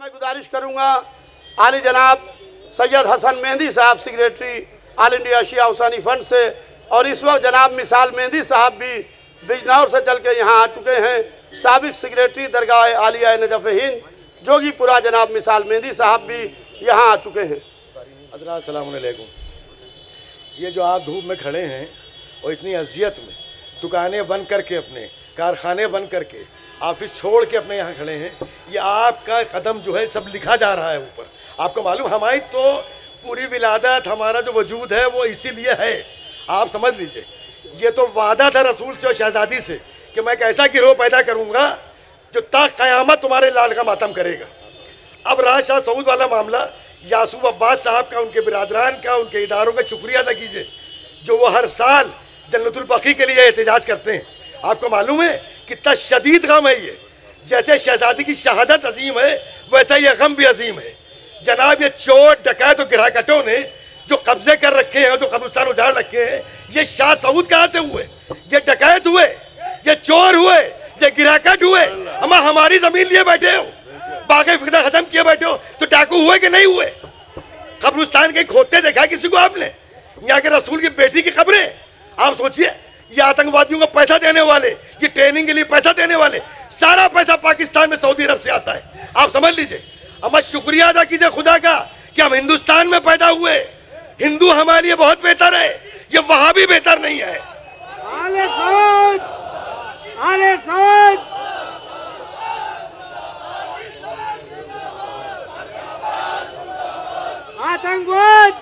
मैं गुजारिश करूँगा आली जनाब सैयद हसन मेहदी साहब secretary all India Asia Husaini fund से, और इस वक्त जनाब मिसाल मेहदी साहब भी बिजनौर से चल के यहाँ आ चुके हैं, साबिक सेक्रेटरी दरगाह आलिया नजफ हिंद जोगीपुरा जनाब मिसाल मेहदी साहब भी यहाँ आ चुके हैं। हज़रात अस्सलाम वालेकुम। ये जो आप धूप में खड़े हैं और इतनी अजियत में दुकानें बंद करके, अपने कारखाने बंद करके, ऑफिस छोड़ के अपने यहाँ खड़े हैं, ये आपका कदम जो है सब लिखा जा रहा है ऊपर। आपको मालूम हमारी तो पूरी विलादत, हमारा जो वजूद है वो इसीलिए है, आप समझ लीजिए। ये तो वादा था रसूल से और शहजादी से कि मैं एक ऐसा गिरोह पैदा करूँगा जो ता क़यामत तुम्हारे लाल का मातम करेगा। अब रहा शाह सऊद वाला मामला, यासूब अब्बास साहब का, उनके बिरादरान का, उनके इदारों का शुक्रिया अदा कीजिए जो वो हर साल जन्नतुल्बक़ी के लिए एहतजाज करते हैं। आपको मालूम है कितना शदीद गम है ये, जैसे शहजादी की शहादत अजीम है वैसा ये गम भी अजीम है। जनाब ये चोर डकैत और गिराकटों ने जो कब्जे कर रखे हैं, जो कब्रिस्तान उजाड़ रखे हैं, ये शाह सऊद कहाँ से हुए? ये डकैत हुए, ये चोर हुए, ये गिराकट हुए। अमा हमारी ज़मीन लिए बैठे हो, बाकी फिदा ख़त्म किए बैठे हो, तो डाकू हुए कि नहीं हुए? कब्रिस्तान के खोदते देखा किसी को आपने? यहाँ के रसूल की बेटी की खबरें आप सोचिए। ये आतंकवादियों को पैसा देने वाले, ये ट्रेनिंग के लिए पैसा देने वाले, सारा पैसा पाकिस्तान में सऊदी अरब से आता है, आप समझ लीजिए। हम शुक्रिया अदा कीजिए खुदा का कि हम हिंदुस्तान में पैदा हुए, हिंदू हमारे लिए बहुत बेहतर है, ये वहाँ भी बेहतर नहीं है। आले सऊद, आले सऊद। आतंकवाद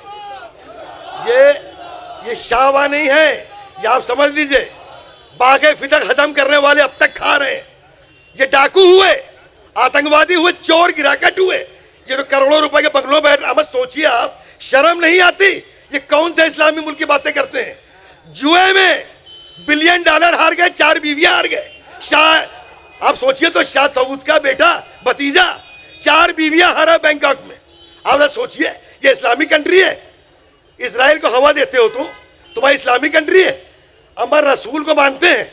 ये शावा नहीं है, ये आप समझ लीजिए। बागे फितक हजम करने वाले अब तक खा रहे हैं। ये डाकू हुए, आतंकवादी हुए, चोर गिराकट हुए, ये तो करोड़ों रुपए के बंगलों में बैठ। अब सोचिए आप, शर्म नहीं आती? ये कौन से इस्लामी मुल्क की बातें करते हैं? जुए में $1 बिलियन हार गए, 4 बीवियां हार गए। शाह आप सोचिए तो, शाह सऊद का बेटा भतीजा 4 बीवियां हारा बैंकॉक में। आप सोचिए ये इस्लामी कंट्री है? इसराइल को हवा देते हो तुम, तुम्हारी इस्लामी कंट्री है? अमर रसूल को मानते हैं,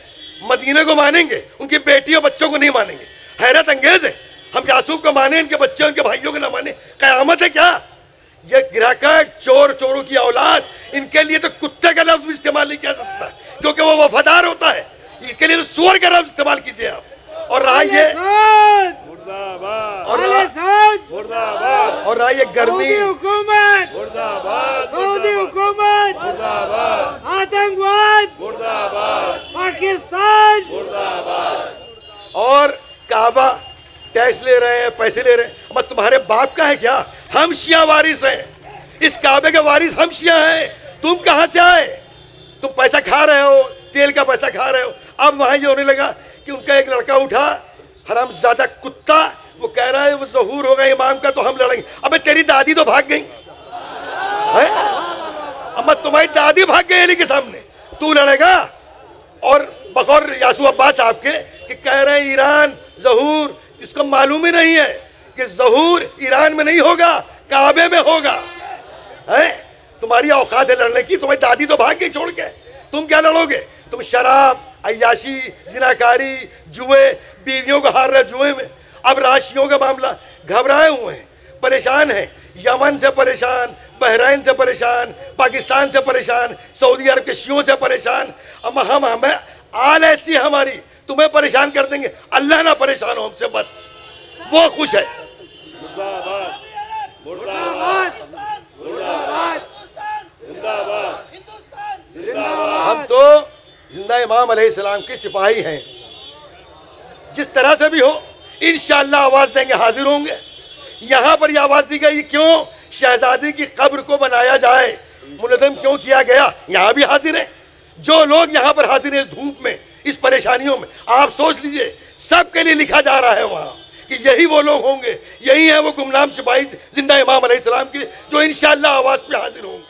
मदीने को मानेंगे, उनकी बेटी और बच्चों को नहीं मानेंगे। हैरत अंगेज है। हम यासूब को माने, इनके बच्चे उनके भाइयों को ना माने, कयामत है क्या? ये गिराकट, चोर, चोरों की औलाद, इनके लिए तो कुत्ते का लफ्ज़ इस्तेमाल नहीं किया जा सकता क्योंकि वो वफादार होता है। इसके लिए तो सूअर का लफ्ज़ इस्तेमाल कीजिए आप। और रहा ये गर्मी, आतंकवाद, पाकिस्तान और काबा टैक्स ले रहे हैं, पैसे ले रहे हैं। अब तुम्हारे बाप का है क्या? हम शिया वारिस हैं, इस काबे के वारिस हम शिया हैं। तुम कहाँ से आए? तुम पैसा खा रहे हो, तेल का पैसा खा रहे हो। अब वहाँ ये होने लगा कि उनका एक लड़का उठा, हरामजादा कुत्ता, वो कह रहा है वो ज़हूर होगा इमाम का तो हम लड़ेंगे। अबे तेरी दादी तो भाग गई है, अब तुम्हारी दादी भाग गई अली के सामने, तू लड़ेगा? और बकौर यासूब अब्बास साहब के कि कह रहे हैं ईरान ज़हूर, इसको मालूम ही नहीं है कि ज़हूर ईरान में नहीं होगा, काबे में होगा। है तुम्हारी औकात है लड़ने की? तुम्हारी दादी तो भाग गई छोड़ के, तुम क्या लड़ोगे? तुम शराब, अय्याशी, जिनाकारी, जुए, बीवियों को हार रहे जुए में। अब राशियों का मामला, घबराए हुए हैं, परेशान हैं, यमन से परेशान, बहराइन से परेशान, पाकिस्तान से परेशान, सऊदी अरब के शियों से परेशान। अब हम आल ऐसी हमारी तुम्हें परेशान कर देंगे, अल्लाह ना परेशान हो हमसे, बस वो खुश है। हम तो जिंदा इमाम अलैहिस्सलाम के सिपाही हैं, जिस तरह से भी हो इंशाअल्लाह आवाज़ देंगे, हाजिर होंगे। यहाँ पर यह आवाज़ दी गई क्यों? शहजादी की कब्र को बनाया जाए, मुनज़्ज़म क्यों किया गया? यहाँ भी हाजिर हैं जो लोग यहाँ पर हाजिर हैं, इस धूप में, इस परेशानियों में। आप सोच लीजिए, सबके लिए लिखा जा रहा है वहाँ कि यही वो लोग होंगे, यही हैं वो गुमनाम सिपाही जिंदा इमाम अलैहिस्सलाम के जो इंशाअल्लाह आवाज़ पर हाजिर होंगे।